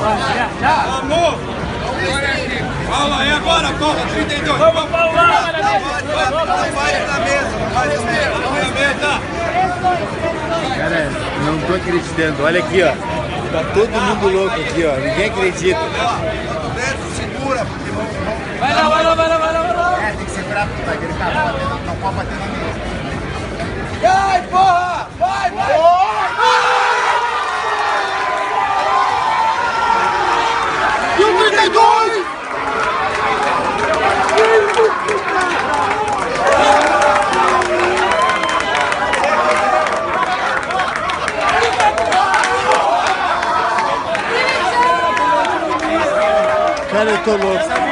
Amor! Fala aí agora, corta 32! Vamos para lá! Vai na mesa! Vai na mesa! Cara, não tô acreditando. Olha aqui, ó. Tá todo mundo louco aqui, ó. Ninguém acredita. Segura, porque vamos. Vai lá! É, tem que segurar porque vai gritar. Não pode bater na mesa. Vai, porra! Vai! Cara, eu tô louco.